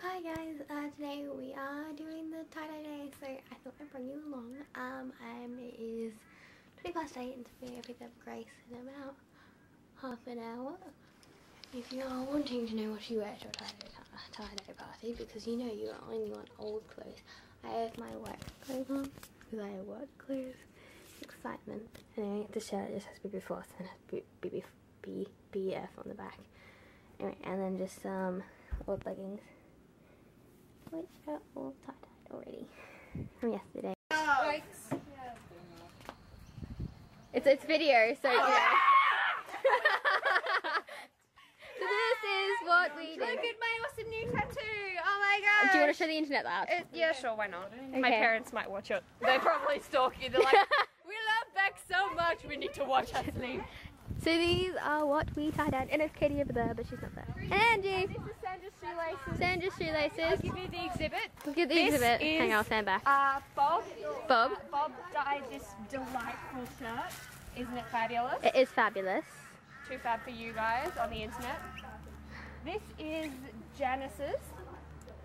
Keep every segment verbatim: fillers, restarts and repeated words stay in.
Hi guys, uh, today we are doing the tie-dye day, so I thought I'd bring you along. Um, um it is twenty past eight and today I pick up Grace in about half an hour. If you are wanting to know what she wears to a tie-dye party, because you know you only want old clothes, I have my work clothes on, because I have work clothes. Excitement. Anyway, the shirt just has BooBooFloss and has B B F on the back. Anyway, and then just some um, old leggings, which are all tie-dyed already from yesterday. Oh. It's it's video, so yeah. So this is what we do. Look at my awesome new tattoo! Oh my god! Do you want to show the internet that? It, yeah, sure, why not? Okay. My parents might watch it. They're probably stalking. They're like, we love Bec so much, we need to watch her sleep. So these are what we tie-dyed, and it's Katie over there, but she's not there. And Angie! And this is Sandra's shoelaces. Sandra's shoelaces. I'll give you the exhibit. We'll give the this exhibit. Is, Hang on, I'll stand back. Uh, Bob. Bob. Uh, Bob dyed this delightful shirt. Isn't it fabulous? It is fabulous. Too fab for you guys on the internet. This is Janice's.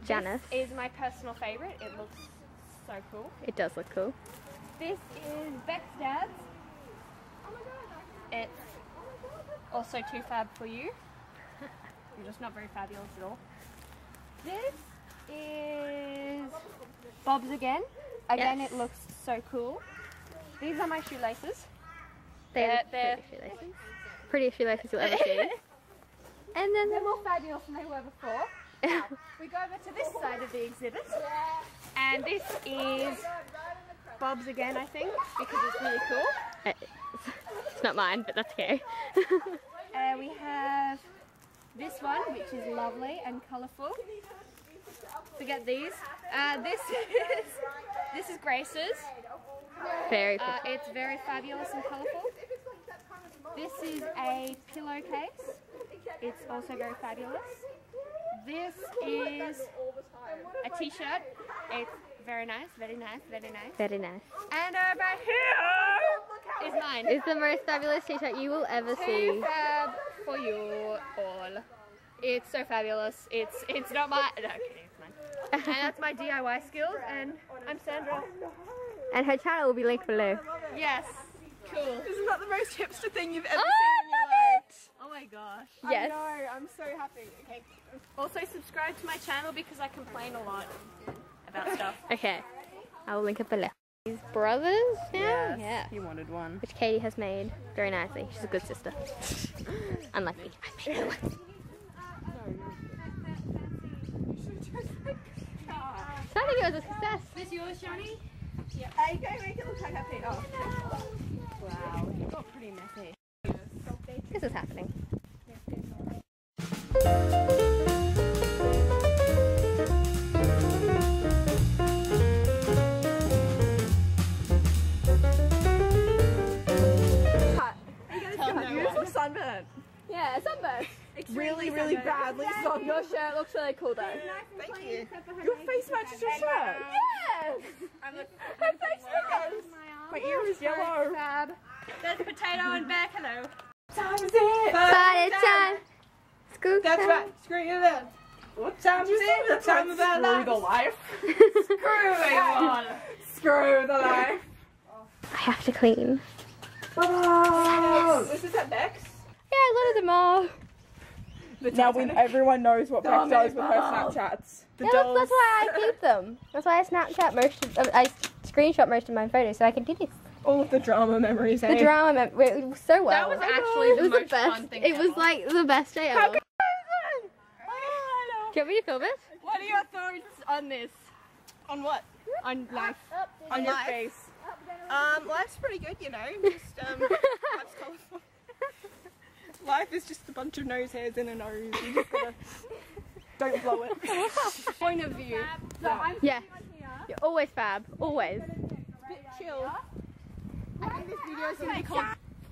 Janice. This is my personal favourite. It looks so cool. It does look cool. This is Bec's dad's. It's also too fab for you. You're just not very fabulous at all. This is Bob's again. Again, yes. It looks so cool. These are my shoelaces. They're, they're pretty shoelaces. Pretty shoelaces you'll ever see. And then they're more fabulous than they were before. Now, we go over to this side of the exhibit. And this is Bob's again, I think, because it's really cool. Uh, it's not mine, but that's okay. uh, we have this one, which is lovely and colourful. Forget these. Uh, this is this is Grace's. Very cool. Uh, it's very fabulous and colourful. This is a pillowcase. It's also very fabulous. This is a t-shirt. It's very nice, very nice, very nice. Very nice. And over here is mine. It's the most fabulous t-shirt you will ever see. Too fab for you all. It's so fabulous. It's it's not my... No, okay, it's mine. And that's my D I Y skills, and I'm Sandra. And her channel will be linked below. Yes. Cool. Isn't that the most hipster thing you've ever oh, seen in your life? It. Oh my gosh. Yes. I know, I'm so happy. Okay. Also subscribe to my channel because I complain a lot about stuff. Okay. I will link it below. These brothers now? Yes, yeah. You wanted one. Which Katie has made very nicely. She's a good sister. Unlike me. I made one. So I think it was a success. Is this yours, Shani? Yeah. Uh, you gotta make it look like I paid off. Wow, it got pretty messy. This is happening. Hot. Tell no you look sunburnt. Yeah, sunburnt. Really, really sunburnt. Badly yeah, sunburnt. Your shirt looks really cool though. Nice. Thank you. Your face matches your shirt. Yes! I'm looking for her face matches. My ear is yellow. There's Potato and Bear. Hello. What time is it? Party time. School time. That's right. Screw you then. What time is it? The time of our life. Screw the life. Screw everyone. Screw the life. I have to clean. Oh. This is at Bec's? Yeah, I loaded them all. The now when everyone knows what Bec does with her Snapchats. The yeah, that's, that's why I keep them. That's why I Snapchat most of... I, screenshot most of my photos so I can do this. All of the drama memories. The eh? drama memories. So well. That was actually oh, the, it was most the best. Fun thing. It ever. was like the best day ever. How oh, no. Do you want me to film it? What are your thoughts on this? On what? On life. Up, up, on your life. face. Up, um, life's pretty good, you know. Just um, life's colourful. Life is just a bunch of nose hairs in a nose. You just gotta don't blow it. Point of view. So yeah. I'm yeah. You're always fab, always. A bit chill. I think this video is going to be cold.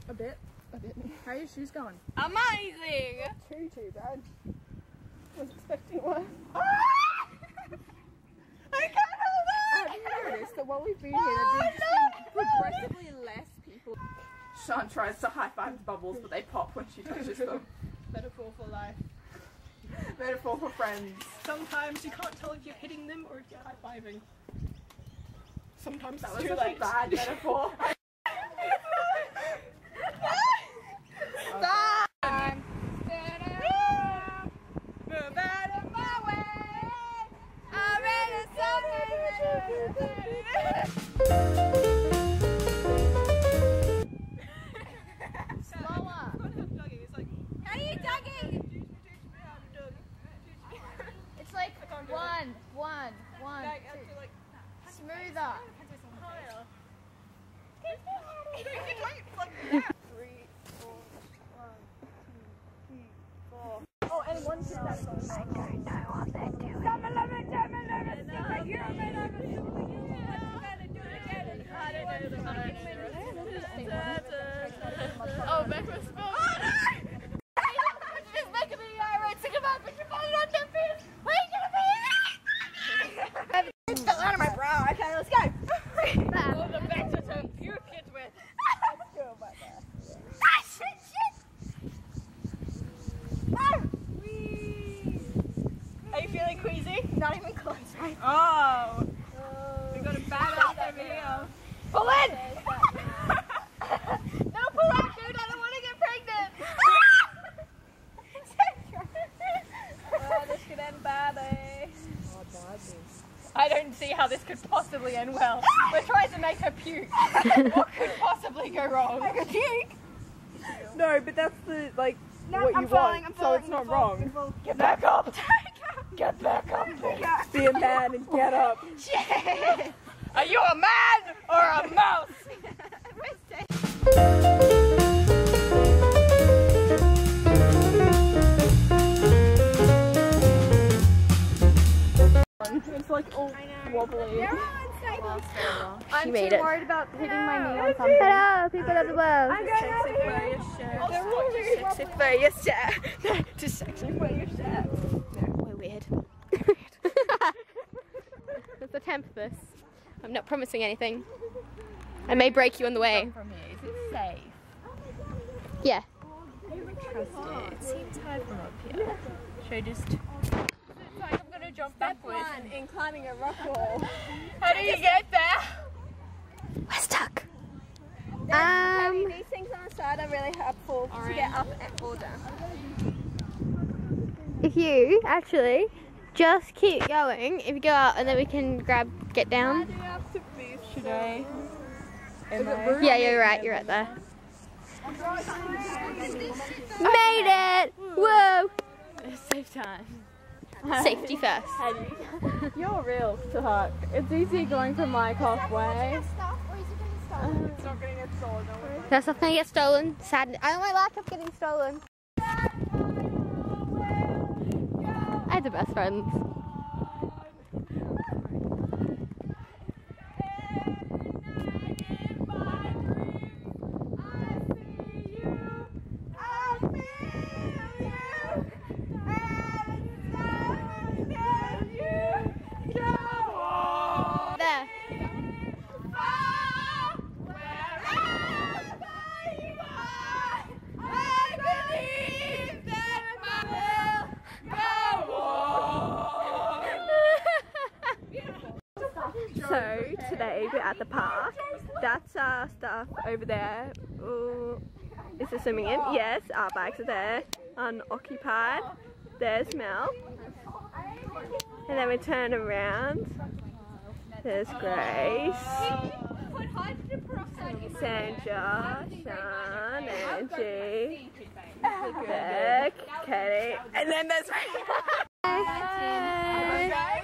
A bit, a bit. How are your shoes going? Amazing! Not too, too bad. I was expecting one. Ah! I can't hold on! I've noticed that while we've been here, there's been progressively less people. Shan tries to high-five the bubbles, but they pop when she touches them. Metaphor for life. Metaphor for friends. Sometimes you can't tell if you're hitting them or if you're high-fiving. Sometimes that was too late. A bad metaphor. And well, we're trying to make her puke. What could possibly go wrong? I could puke. No, but that's the like no, what I'm you falling, want, I'm so falling, it's not falling, wrong. Get back up. Get back up. Be a man and get up. Yeah. Are you a man or a mouse? It's like all wobbly. I'm she made too it. worried about hitting no, my knee on something. Hello, people of the world. I'm going over here. Just sexy for your shirt. No, just sexy for your shirt. No, we're weird. Let's attempt this. I'm not promising anything. I may break you on the way. Not from here. Is it safe? Yeah. Trust it. It seems hard from up here. Should I just... Jump backwards. Step one in climbing a rock wall. How do you get there? We're stuck. Um, um, these things on the side are really helpful orange. to get up or down. If you actually just keep going, if you go out and then we can grab, get down. Should I? Yeah, you're right, you're right there. Made it! Whoa! Save time. Safety first. You're real to hurt. It's easy going from my halfway. It's not going to get stolen. That's not going to get stolen. Sad. I don't like laptop getting stolen. I had the best friends. Over there, ooh. Is there swimming in? Yes, our bikes are there, unoccupied. There's Mel, and then we turn around. There's Grace, Sandra, Sean, Angie, Bec, Katie, and then there's Hi, Hi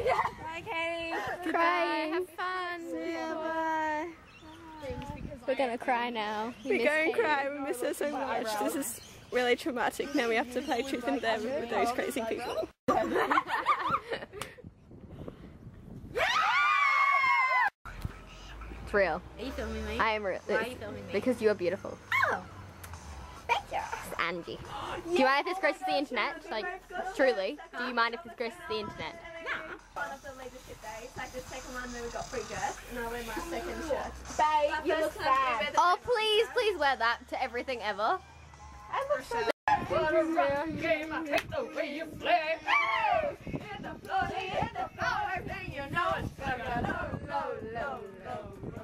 Katie. Crying. Have fun. See you. Bye. We're gonna cry now. We're gonna cry, we miss her so much. This is really traumatic. Now we have to play truth and dare with those crazy people. It's real. Are you filming me? I am real. Why are you filming me? Because you are beautiful. Oh! Thank you! It's Angie. Do you mind if this goes to the internet? Like, truly, do you mind if this goes to the internet? One of the leadership days, like the second one where we got free dress, and I wear my second shirt. Babe, you look sad. Oh, please, please wear that to everything ever. I look so bad. What a rotten game, I hate the way you play. Hit the floor, hit the floor, everything you know it's gonna low, low, low, low, low,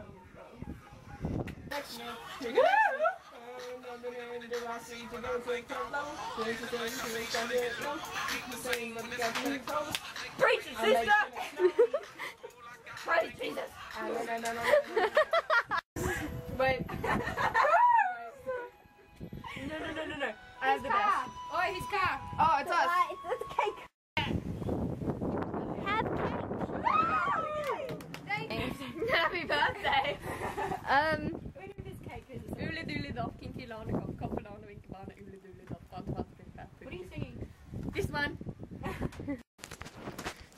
low. Next note. Preach it, sister! Praise Jesus! Wait. No, no, no, no, no. I have the best. Oh, his car. Oh, it's us. It's cake. Have cake. Thank you. Happy birthday. Um. What are you singing? This one.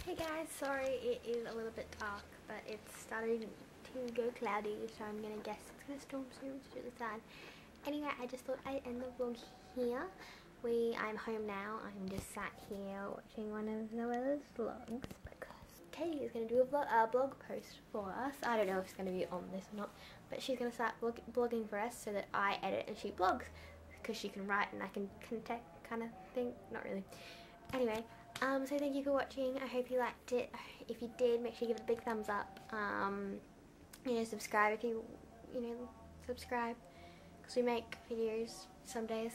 Hey guys, sorry it is a little bit dark, but it's starting to go cloudy, so I'm gonna guess it's gonna storm soon to the sun. Anyway, I just thought I'd end the vlog here. We I'm home now. I'm just sat here watching one of Noella's vlogs because Katie is gonna do a vlog, a blog post for us. I don't know if it's gonna be on this or not, but she's gonna start blog, blogging for us so that I edit and she blogs, because she can write and I can contact kind of thing. Not really. Anyway, um, so thank you for watching. I hope you liked it. If you did, make sure you give it a big thumbs up. Um, you know, subscribe if you, you know, subscribe. Because we make videos some days.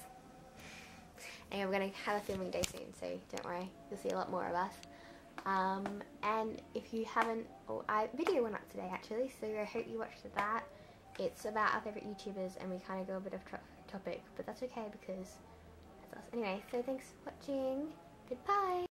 Anyway, we're going to have a filming day soon, so don't worry. You'll see a lot more of us. Um, and if you haven't, oh, I video went up today actually, so I hope you watched that. It's about our favourite YouTubers and we kind of go a bit off topic, but that's okay because that's us. Anyway, so thanks for watching. Goodbye!